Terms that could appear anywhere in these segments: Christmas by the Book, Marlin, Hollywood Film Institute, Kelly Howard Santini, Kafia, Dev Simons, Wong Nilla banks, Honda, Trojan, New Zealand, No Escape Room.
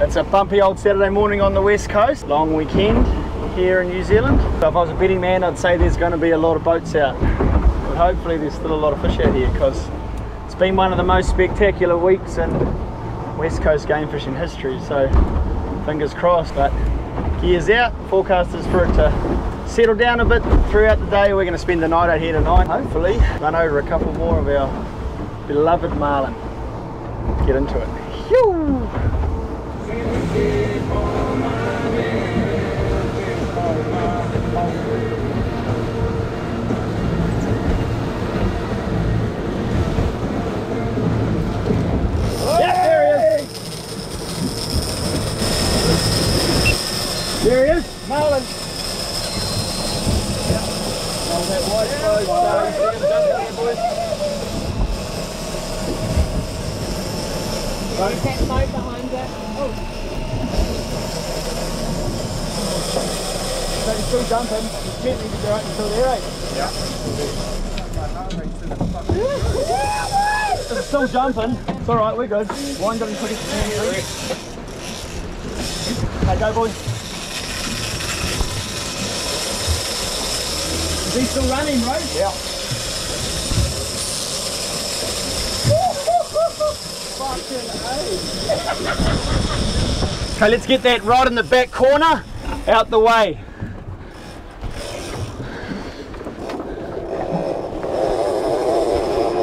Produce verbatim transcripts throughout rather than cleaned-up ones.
It's a bumpy old Saturday morning on the west coast. Long weekend here in New Zealand. So if I was a betting man, I'd say there's going to be a lot of boats out. But hopefully there's still a lot of fish out here, because it's been one of the most spectacular weeks in west coast game fishing history. So fingers crossed. But gears out. Forecast is for it to settle down a bit throughout the day. We're going to spend the night out here tonight. Hopefully run over a couple more of our beloved marlin. Get into it. Whew. There he is, marlin. Yeah. On that white float, yeah, so you see him jumping there, boys. There's that float behind that. Oh. So he's still jumping, he's gently to go right until there, eh? Yeah. It's still jumping, it's alright, we're good. Wind up and put it in. Okay, go boys. He's still running, right? Yeah. Fucking A. Okay, let's get that right in the back corner, out the way.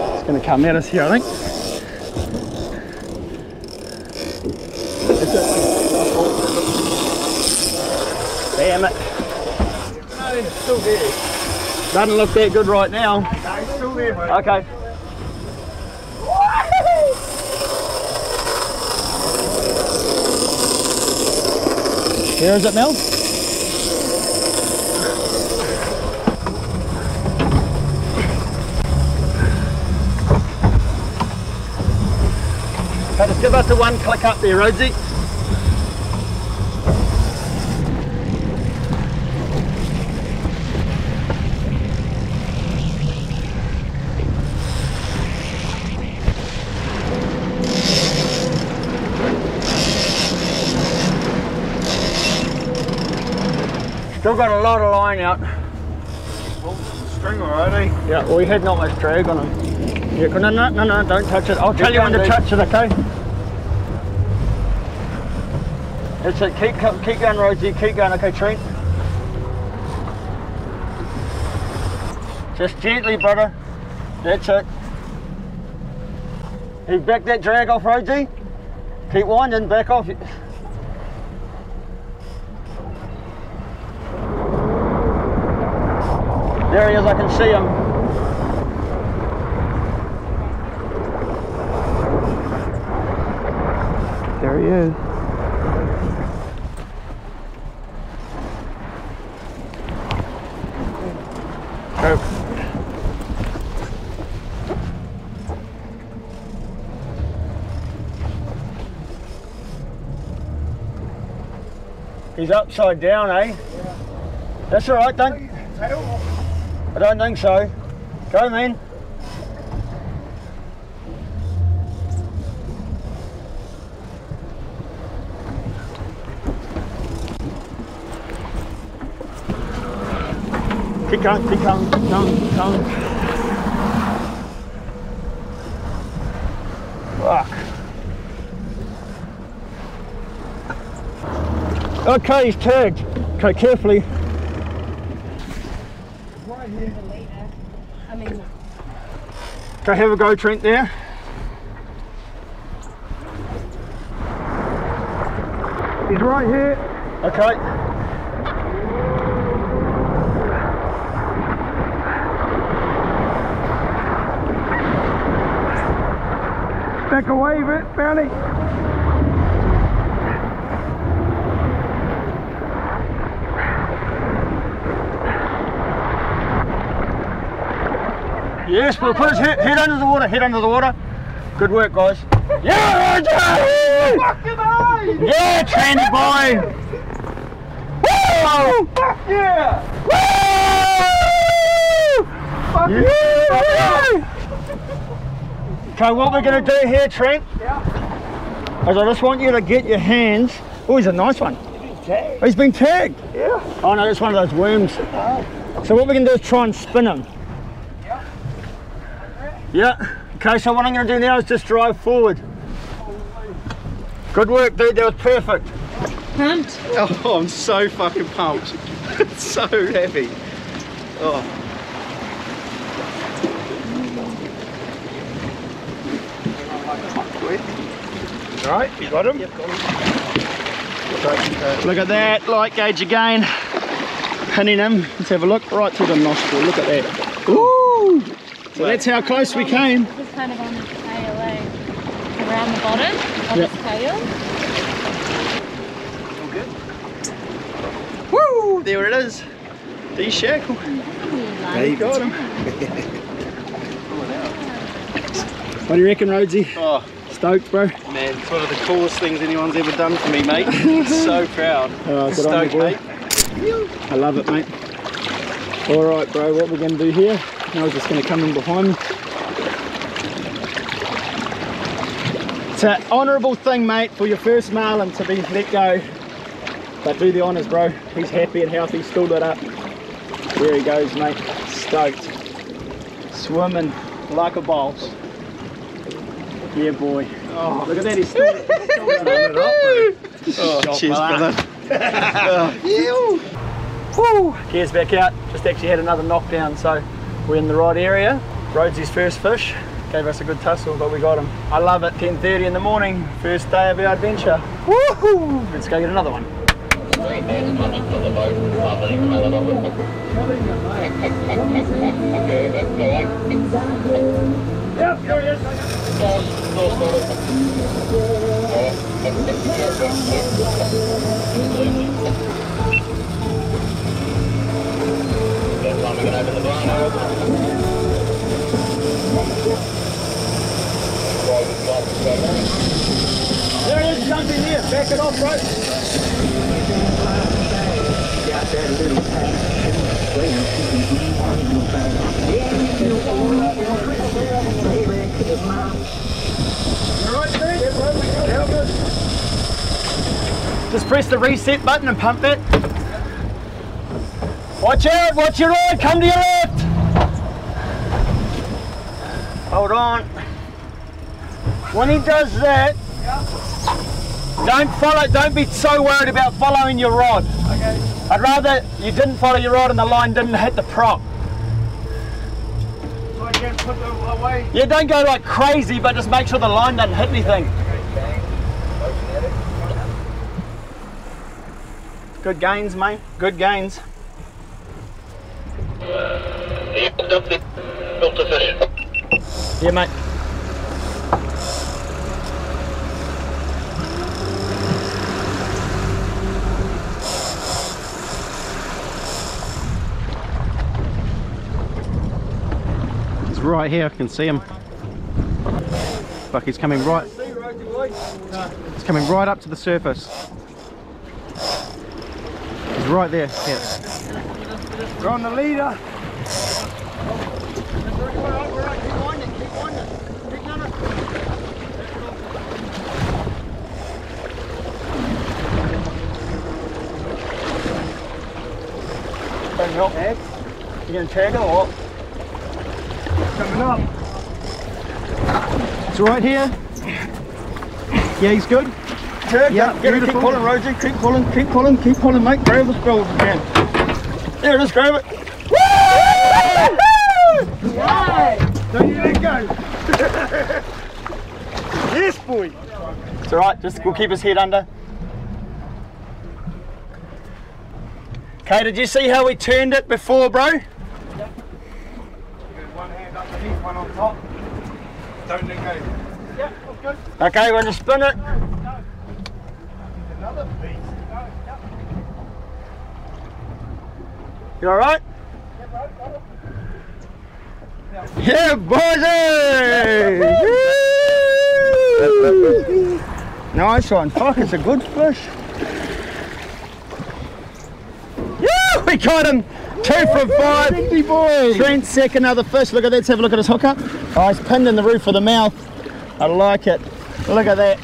It's going to come at us here, I think. That's it. Damn it. No, it's still there. Doesn't look that good right now. No, it's still there, mate. Okay. There is it, Mel? Okay, just give us a one click up there, Rhodesy. Still got a lot of line out. Well, string already. Yeah, well, we had not much drag on him. Yeah, no, no, no, no, don't touch it. I'll tell you when to touch it, okay? That's it, keep, keep going, Rhodesy, keep going, okay, Trent? Just gently, brother. That's it. You back that drag off, Rhodesy. Keep winding, back off. There he is, I can see him. There he is. Go. He's upside down, eh? Yeah. That's all right, don't... I don't think so. Go, man. Keep going, keep going, keep going, keep going. Fuck. Okay, he's tagged. Okay, carefully. Okay, have a go, Trent, there. He's right here. Okay. Back away a bit, Bounty. Yes, we'll put his head, head under the water, head under the water. Good work, guys. Yeah, Roger! Yeah, Tranny boy! Woo! Fuck yeah! Woo! Fuck yeah! yeah. Okay, what we're going to do here, Trent, yeah. As I just want you to get your hands. Oh, he's a nice one. Tagged. He's been tagged. Yeah. Oh no, it's one of those worms. Oh. So what we can do is try and spin him. Yeah. Yeah. Okay, so what I'm going to do now is just drive forward. Good work, dude. That was perfect. Pumped. Oh, I'm so fucking pumped. It's so heavy. Oh. All right, you got him? Yep, got him. Look at that, light gauge again. Pinning him. Let's have a look right through the nostril. Look at that. Ooh! So that's how close we came. Just kind of on the tail, eh? Around the bottom, on yep. His tail. All good? Woo! There it is. De-shackle. There you got him. What do you reckon, Rhodesy? Oh. Stoked, bro? Man, it's one of the coolest things anyone's ever done for me, mate. I'm so proud. Oh, stoked, mate. I love it, mate. All right, bro, what we're going to do here, I was just going to come in behind me. It's an honourable thing, mate, for your first marlin to be let go. But do the honours, bro. He's happy and healthy, still lit up. There he goes, mate. Stoked. Swimming like a boss. Yeah, boy. Oh, look at that, he's still on it up, bro. Oh, oh, cheers, brother. Yeah. Woo! Gear's back out. Just actually had another knockdown, so we're in the right area. Rhodesy's first fish. Gave us a good tussle, but we got him. I love it. ten thirty in the morning. First day of our adventure. Woohoo! Let's go get another one. Yep, here he is. There it is, jumping here, back it off, bro. Got that little pack. Just press the reset button and pump that. Watch out, watch your rod, come to your left. Hold on. When he does that, don't follow, don't be so worried about following your rod. Okay. I'd rather you didn't follow your rod and the line didn't hit the prop. Put them away. Yeah, don't go like crazy, but just make sure the line doesn't hit anything. Good gains, mate. Good gains. Yeah, mate. Right here, I can see him. Fuck, he's coming right. He's coming right up to the surface. He's right there. Yeah. We're on the leader. Don't help. You gonna tag him or what? Coming up. It's right here. Yeah, he's good. Good. Yeah, keep pulling, Roger. Keep pulling, keep pulling, keep pulling, mate. Grab it, grab it again. There it is, grab it. Woo! Wow. Don't you let go. Yes, boy. It's all right. Just we'll keep his head under. Okay. Did you see how we turned it before, bro? One on top. Don't let go. Yeah, that's good. Okay, we're going to spin it. No, no. Another piece. No, no. You alright? Yeah, buddy! Nice one. Fuck, it's a good fish. Yeah, we got him! Two for five, Trent's second other fish. Look at that, let's have a look at his hookup. Oh, he's pinned in the roof of the mouth. I like it. Look at that.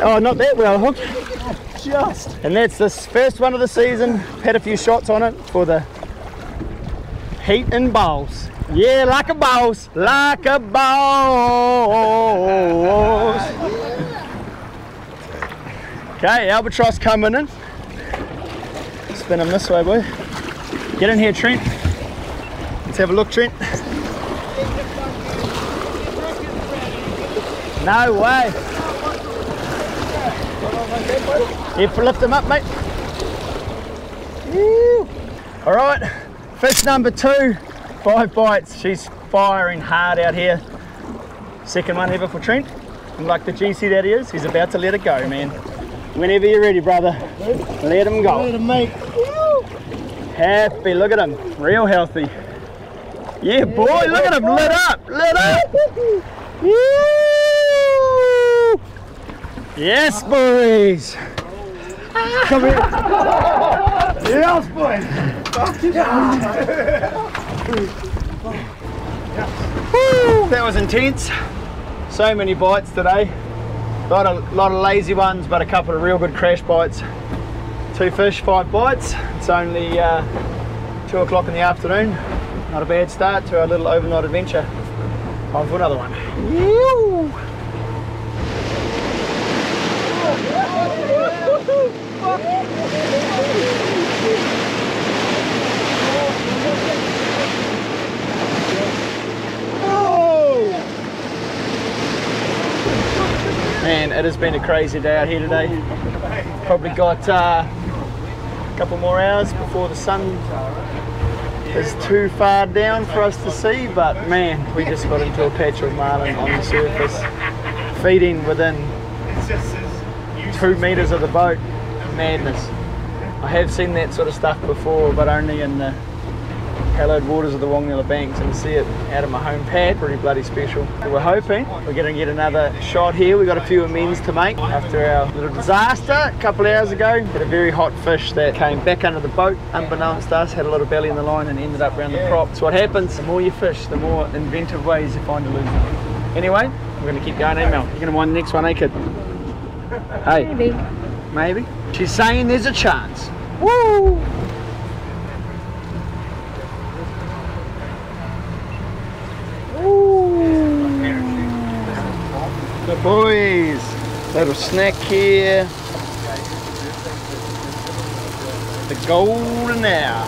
Oh, not that well hooked. Just. And that's this first one of the season. Had a few shots on it for the heat in bowls. Yeah, like a bowls. Like a bowls. Okay, albatross coming in. Spin him this way, boy. Get in here, Trent. Let's have a look, Trent. No way. You lift him up, mate. Woo. All right, fish number two, five bites. She's firing hard out here. Second one ever for Trent. And like the G C that he is, he's about to let it go, man. Whenever you're ready, brother, let him go. Let him make. Happy, look at him, real healthy. Yeah, boy, yeah, look at him, lit up, lit up. Woo! Yes, boys. Come here. Yes, boys. That was intense. So many bites today. A lot of, lot of lazy ones, but a couple of real good crash bites. Two fish, five bites. It's only uh, two o'clock in the afternoon. Not a bad start to our little overnight adventure. On for another one. Man, it has been a crazy day out here today. Probably got uh, a couple more hours before the sun is too far down for us to see, but man, we just got into a patch of marlin on the surface, feeding within two meters of the boat. Madness. I have seen that sort of stuff before, but only in the hallowed waters of the Wong Nilla banks, and to see it out of my home pad, pretty bloody special. So we're hoping we're going to get another shot here. We've got a few amends to make after our little disaster a couple of hours ago. Had a very hot fish that came back under the boat, unbeknownst to us, had a lot of belly in the line and ended up around the prop. So what happens, the more you fish, the more inventive ways you find to lose them. Anyway, we're going to keep going, Mel. You're going to mind the next one, eh, kid? Hey. Maybe. Maybe. She's saying there's a chance. Woo! Good boys, little snack here. The golden hour.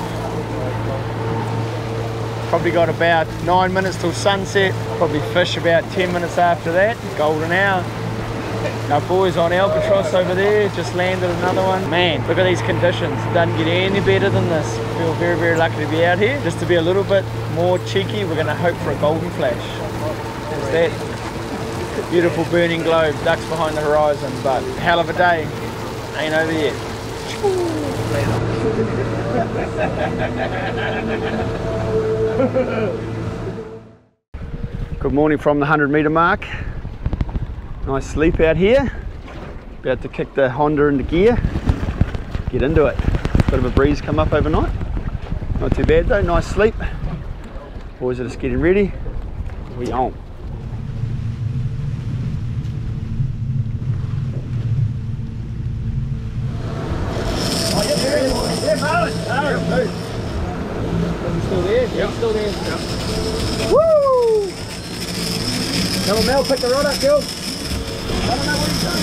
Probably got about nine minutes till sunset. Probably fish about ten minutes after that. Golden hour. Our boys on albatross over there just landed another one. Man, look at these conditions. Doesn't get any better than this. Feel very, very lucky to be out here. Just to be a little bit more cheeky, we're going to hope for a golden flash. There's that. Beautiful burning globe, ducks behind the horizon, but hell of a day, ain't over yet. Good morning from the hundred meter mark. Nice sleep out here. About to kick the Honda into gear. Get into it. Bit of a breeze come up overnight. Not too bad though, nice sleep. Boys are just getting ready. We on. Still there. Yeah. Woo! Tell him Mel, pick the rod up, girl. I don't know what he's done.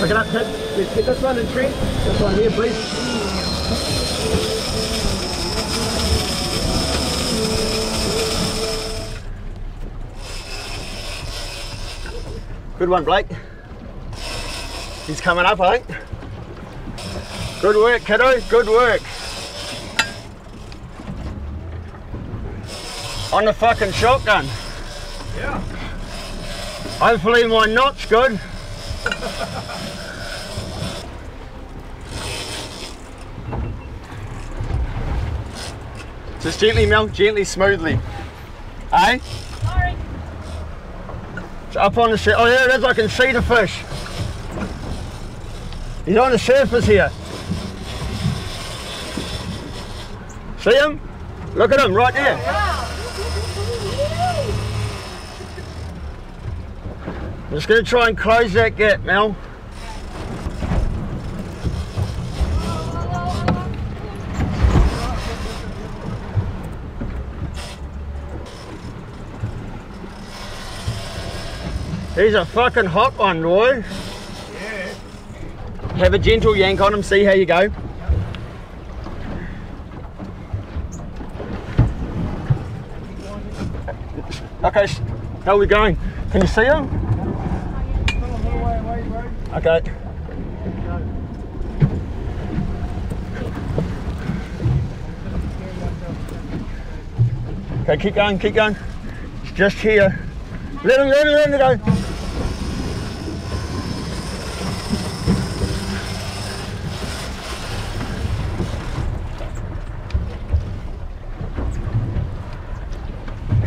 Pick it up, kid. Let's get this one in Trent. This one here, please. Good one, Blake. He's coming up, eh? Good work, kiddo, good work. On the fucking shotgun. Yeah. Hopefully my knot's good. Just gently, Mel, gently, smoothly. Eh? Sorry. It's up on the shit. Oh, there it is, I can see the fish. He's on the surface here. See him? Look at him right there. I'm just going to try and close that gap, Mel. He's a fucking hot one, Roy. Yeah. Have a gentle yank on him, see how you go. Yep. Okay, how are we going? Can you see him? Okay. Okay, keep going, keep going. It's just here. Let him, let him, let him go.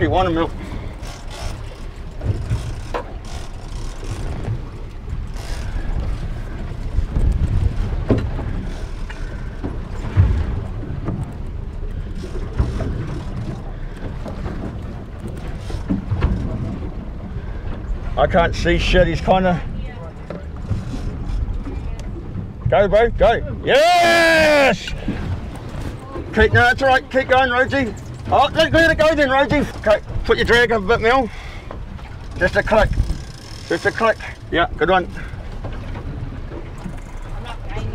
You want to milk. I can't see shit, he's kind of... Go bro, go. Yes! Keep, no, that's all right, keep going, Rosie. Oh, let it go then, Rosie. Okay, put your drag up a bit, Mel. Just a click. Just a click. Yeah, good one. I'm not aiming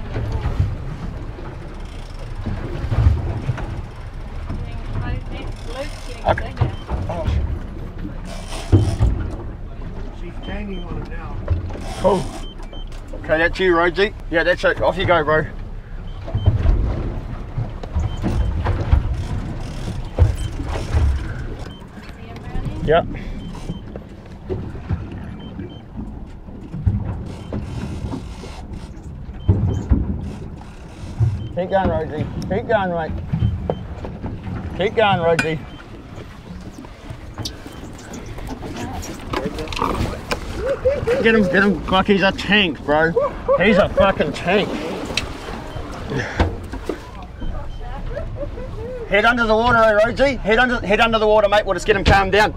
at all. Okay. Oh. She's hanging on it now. Cool. Okay, that's you, Rosie. Yeah, that's it. Off you go, bro. Yep. Keep going, Rosie. Keep going, mate. Keep going, Rosie. Get him, get him like he's a tank, bro. He's a fucking tank. Head under the water, eh, Rosie? Head under, head under the water, mate. We'll just get him calmed down.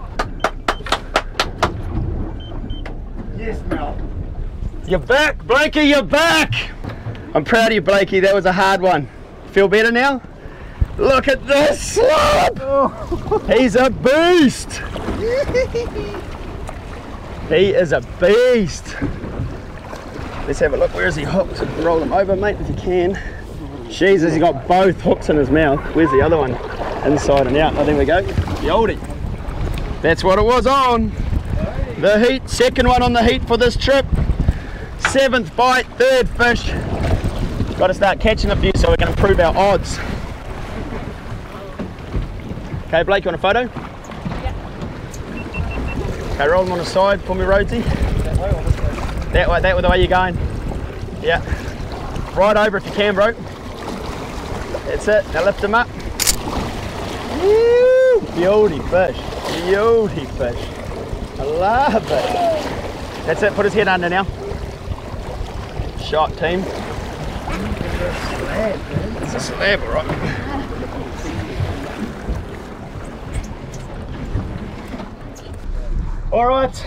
Yes, Mel. You're back, Blakey, you're back! I'm proud of you, Blakey, that was a hard one. Feel better now? Look at this slob! Oh. He's a beast! He is a beast! Let's have a look, where is he hooked? Roll him over, mate, if you can. Jesus, he's got both hooks in his mouth. Where's the other one? Inside and out. Oh, there we go. The oldie. That's what it was on. The heat, second one on the heat for this trip. Seventh bite, third fish. Got to start catching a few so we can improve our odds. Okay, Blake, you want a photo? Yeah. Okay, roll them on the side for me, Rosie. That way or this way? That way, that way, the way you're going. Yeah. Right over if you can, bro. That's it. Now lift them up. Woo! Beauty fish. Beauty fish. I love it. That's it, put his head under now. Shot, team. It's a slab, alright. Alright.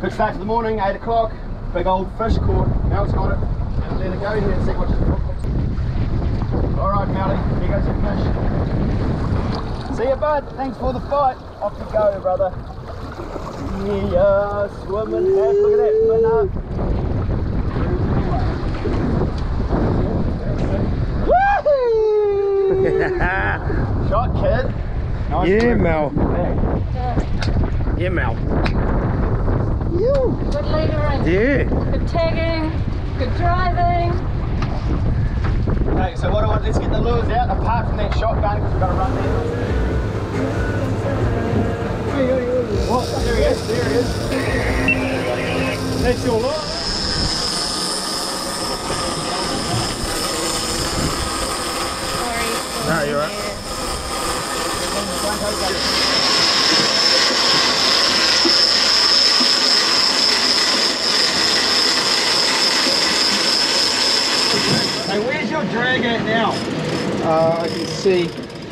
Good start to the morning, eight o'clock. Big old fish caught. Mel's got it. Now let it go here and see what she's caught. Alright, Melly, here goes your fish. See ya, bud. Thanks for the fight. Off you go, brother. Yeah, swimming. Have, look at that spinner. Woohoo! Shot, kid. Nice, yeah, Mel. Yeah. yeah, Mel. Good leadering. Yeah. Good tagging. Good driving. Okay, so what do I want? Let's get the lures out apart from that shotgun because we've got to run there. What? There he is, there he is. That's your lot. Sorry. No, you're right. Hey, where's your drag at now? Uh, I can see.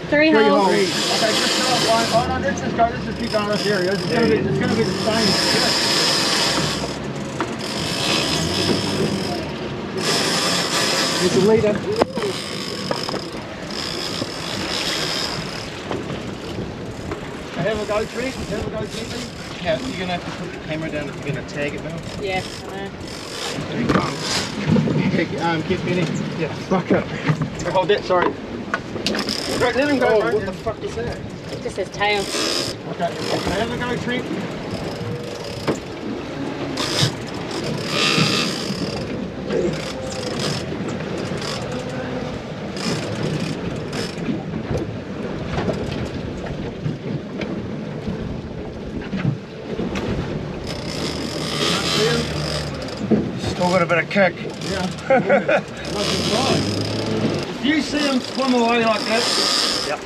Three, three holes. Three. Okay, just go up on, on, on this guy, just, just keep on this area. It's gonna be, it's gonna be the same. It's a leader. Have a go, Trent. Have a go, Jeffrey. You're going to have to put the camera down if you're going to tag it now. Yeah, I know. Um, get me in. Yeah, fuck up. Hold that, sorry. Right, let him go, oh, what the fuck is that? It's just his tail. Okay, have a go, Trent. Got a bit of kick. Yeah. If you see him swim away like that, yep.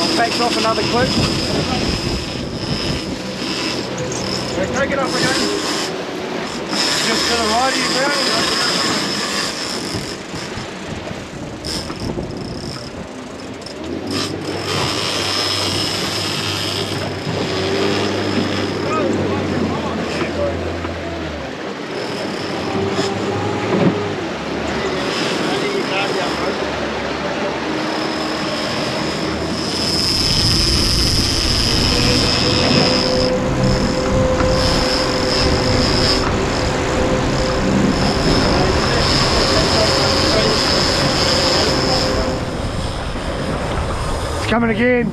I'll back off another clip. Okay, take it up again. Just to the right of you now. Coming again.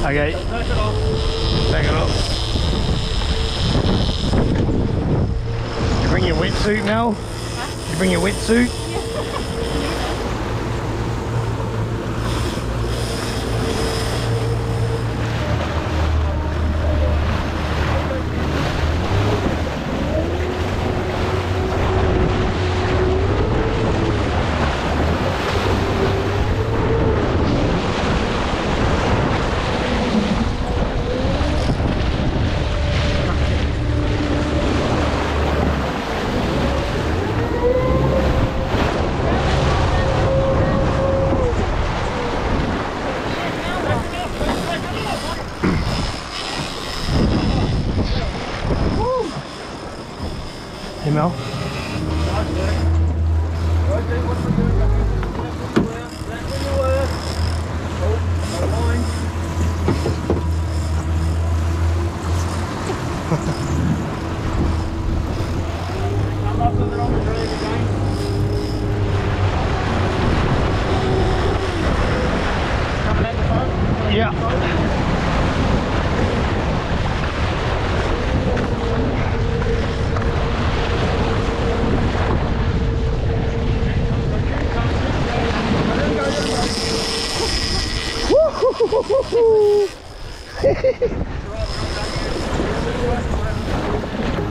Okay. Take it off. Take it off. You bring your wetsuit now? Huh? You bring your wetsuit?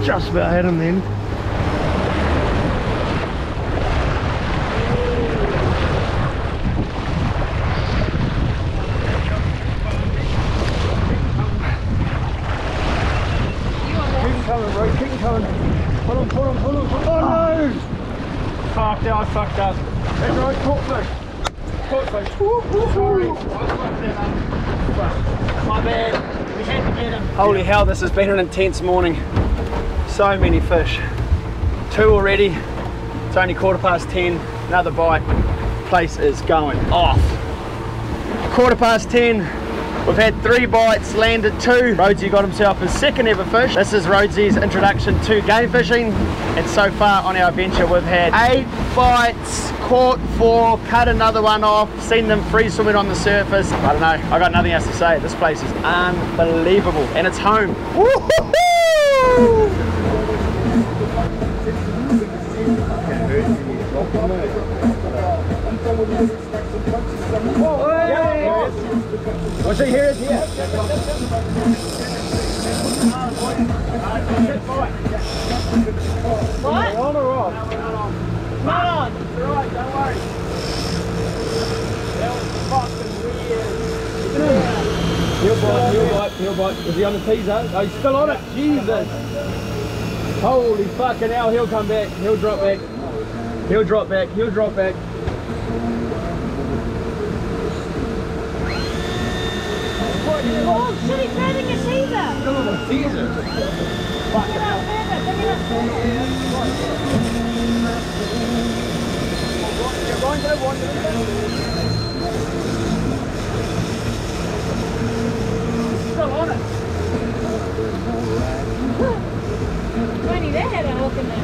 Just about had him then. Keep coming, bro, keep coming. Pull him, pull him, pull him, pull him. Oh no! Half down, I fucked up. That's right, caught fish. Caught fish. Woo, woo, woo. Sorry, I fucked that up. My bad. We had to get him. Holy hell, this has been an intense morning. So many fish. Two already. It's only quarter past ten. Another bite. Place is going off. Quarter past ten. We've had three bites, landed two. Rhodesy got himself his second ever fish. This is Rhodesy's introduction to game fishing. And so far on our adventure, we've had eight bites, caught four, cut another one off, seen them free swimming on the surface. I don't know, I got nothing else to say. This place is unbelievable. And it's home. Was he here? What? On or off? No, we're not on. Not on! It's alright, don't worry. That was fucking Heel bite, heel bite, heel bite. Is he on the teaser? Oh, he's still on it. Jesus. Holy fucking hell, he'll come back. He'll drop back. He'll drop back. He'll drop back. Oh, shit, he's grabbing a teaser. Still on the teaser. Fuck. Pick it up further, pick it up further. Still on it. Funny, they had a hook in there.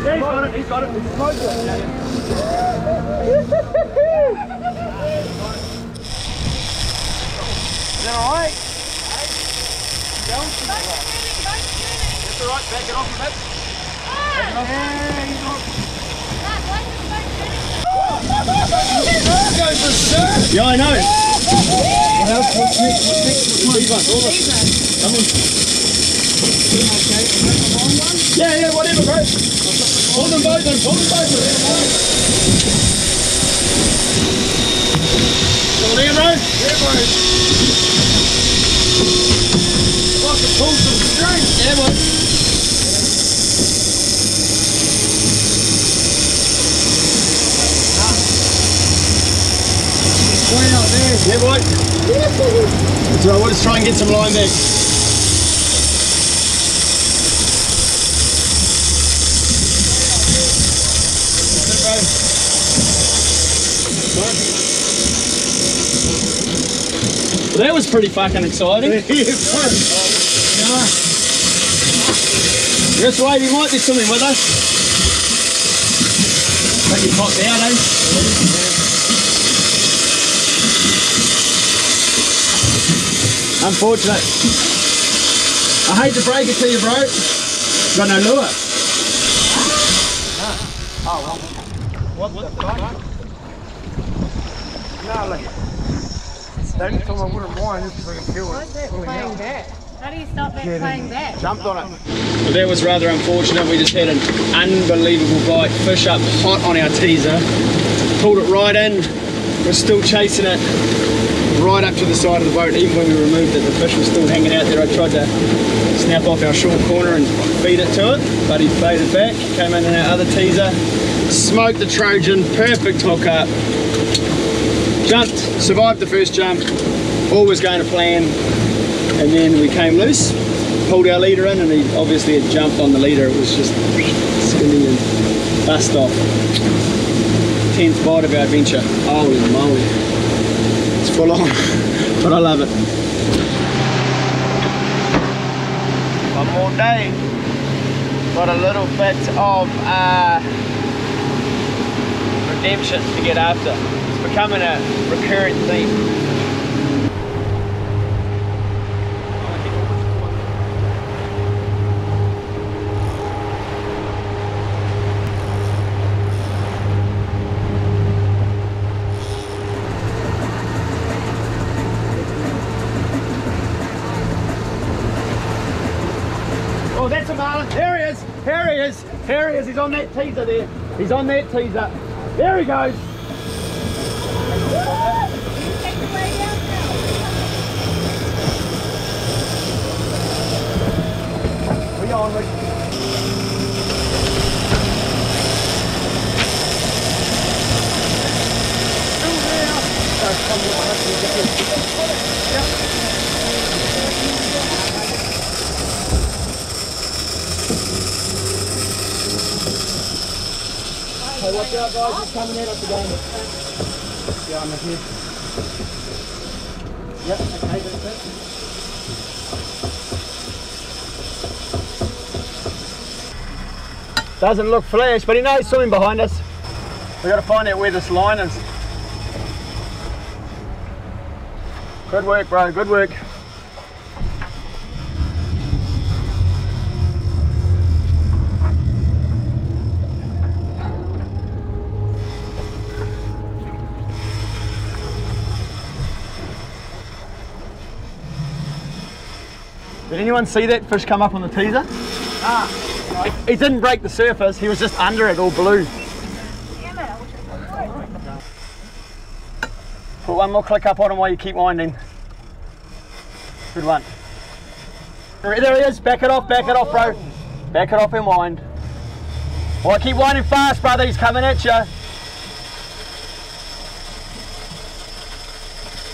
Yeah, he's got it, he's got it. It's close. Yeah, yeah. Is that alright? That's alright, back it off a bit. Back it off. Yeah, he's off. Go for sir! Yeah, I know. What else? What's next? What's next? Come on. Yeah, yeah, whatever, bro. Pull them both in, pull them both in. Still there, bro? Yeah, bro. Fucking pull some string. Yeah, bro. Clean up there. Yeah, boy. That's right, we'll just try and get some line back. Well, that was pretty fucking exciting. Just wait, he might do something with us. Maybe popped out, eh? Unfortunate. I hate to break it to you, bro. Got no lure. Oh, well. What, what the fuck? No, like, they didn't tell I wouldn't mind if I could kill it. Why is that playing back? How do you stop that playing back? Jumped on it. Well, that was rather unfortunate. We just had an unbelievable bite. Fish up hot on our teaser. Pulled it right in. We're still chasing it right up to the side of the boat. Even when we removed it, the fish was still hanging out there. I tried to snap off our short corner and feed it to it, but he baited back. Came in on our other teaser. Smoked the Trojan. Perfect hook up. Jumped, survived the first jump, all was going to plan, and then we came loose, pulled our leader in, and he obviously had jumped on the leader. It was just spinning and bust off. Tenth bite of our adventure. Holy moly. It's full on, but I love it. One more day. Got a little bit of uh, redemption to get after. Becoming a recurrent theme. Oh, that's a Marlin. Here he is. Here he is. Here he is. He's on that teaser there. He's on that teaser. There he goes. We on the Hey, watch out guys, it's coming out of the game. Yeah, I'm here. Yep, okay, that's it. Doesn't look flash, but he knows swimming behind us. We've got to find out where this line is. Good work, bro, good work. Did anyone see that fish come up on the teaser? Ah, no. He didn't break the surface, he was just under it, all blue. Damn it, I wish I could. Put one more click up on him while you keep winding. Good one. There he is, back it off, back it off, bro. Back it off and wind. Well, keep winding fast, brother, he's coming at you.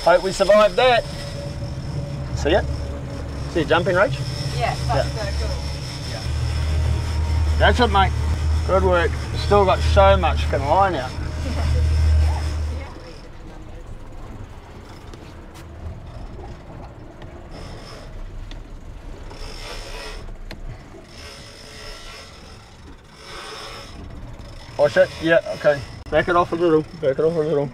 Hope we survived that. See it? See it jumping, Rach? Yeah, that's yeah. So cool. Yeah. That's it, mate. Good work. Still got so much fucking line out. Oh shit, yeah, okay. Back it off a little, back it off a little.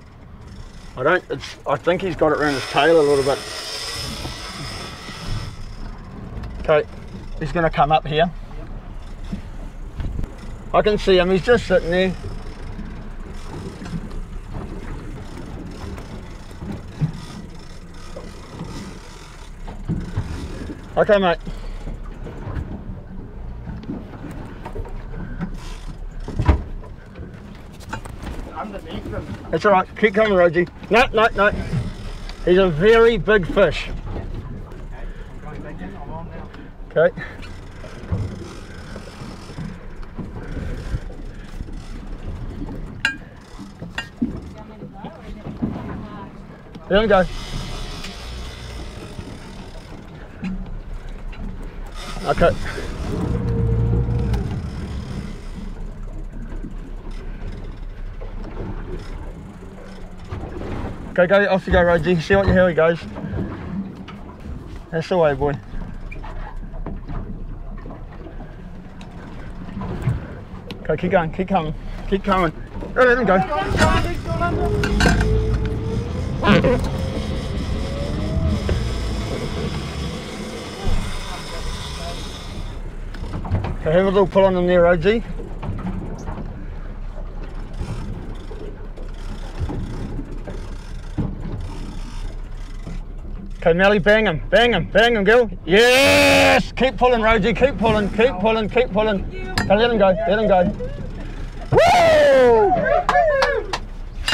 I don't, it's, I think he's got it around his tail a little bit. Okay, he's gonna come up here. I can see him, he's just sitting there. Okay, mate. That's all right, keep coming, Rogie. No, no, no. He's a very big fish. Okay, I'm going back in, I'm on now. Okay. There we go. Okay. Go, go, off you go, Rogie. See what the hell he goes. That's the way, boy. Okay, keep going, keep coming, keep coming. Right, let him go. Okay, have a little pull on him there, Rogie. Okay, Melly, bang him, bang him, bang him, girl. Yes! Keep pulling, Rogie, keep pulling, keep pulling, keep pulling. Okay, let him go, let him go. Woo!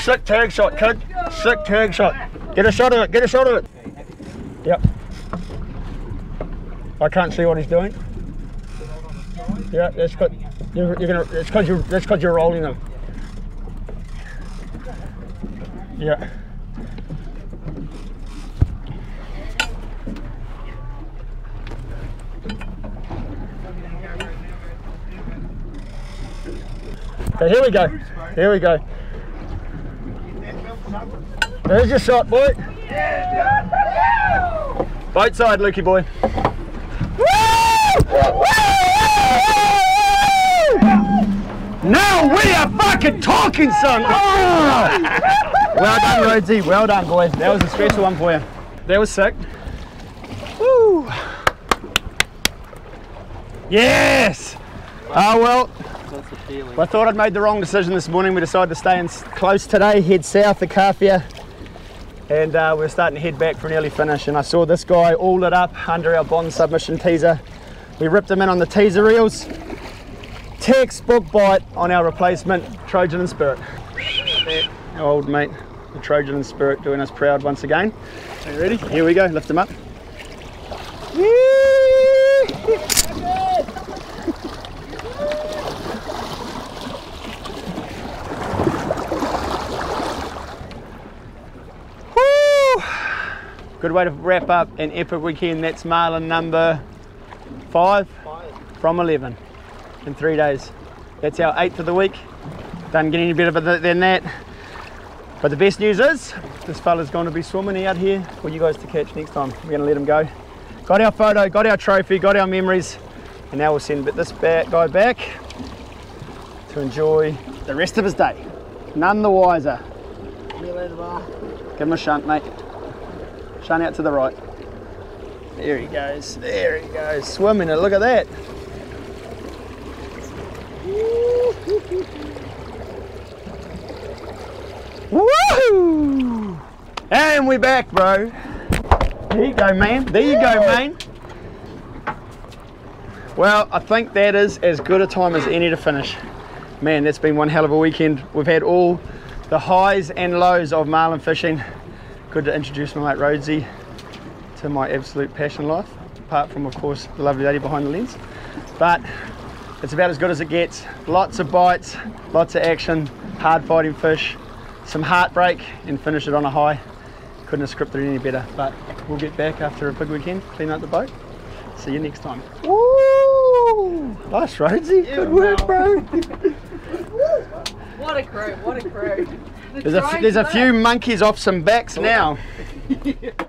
Sick tag shot, kid. Sick tag shot. Get a shot of it, get a shot of it. Yep. I can't see what he's doing. Yeah, that's good. You're, you're gonna, it's because you're, that's 'cause you're rolling him. Yeah. Okay, here we go, here we go. There's your shot, boy. Boat side, Lukey boy. Now we are fucking talking, son. Oh. Well done, Rosie, well done, boy. That was a special one for you. That was sick. Woo. Yes. Oh, well. Well, I thought I'd made the wrong decision this morning. We decided to stay in close today, head south of Kafia, and uh, we were starting to head back for an early finish, and I saw this guy all lit up under our bond submission teaser. We ripped him in on the teaser reels. Textbook bite on our replacement, Trojan and Spirit. Old mate, the Trojan and Spirit doing us proud once again. Are you ready? Here we go, lift him up. Good way to wrap up an epic weekend. That's Marlin number five, five from eleven in three days. That's our eighth of the week. Doesn't get any better than that. But the best news is, this fella's going to be swimming out here for you guys to catch next time. We're going to let him go. Got our photo, got our trophy, got our memories, and now we'll send this guy back to enjoy the rest of his day. None the wiser. Give him a shunt, mate. Shun out to the right. There he goes, there he goes, swimming it, look at that. Woohoo! And we're back, bro. There you go, man, there you go, man. Well, I think that is as good a time as any to finish. Man, that's been one hell of a weekend. We've had all the highs and lows of marlin fishing. Good to introduce my mate Rhodesy to my absolute passion life, apart from, of course, the lovely lady behind the lens. But it's about as good as it gets. Lots of bites, lots of action, hard fighting fish, some heartbreak, and finish it on a high. Couldn't have scripted it any better, but we'll get back after a big weekend, clean up the boat. See you next time. Woo! Nice, Rhodesy. Yeah, good work, wow. Bro. What a crew, what a crew. The there's a, there's a few monkeys off some backs now. Yeah.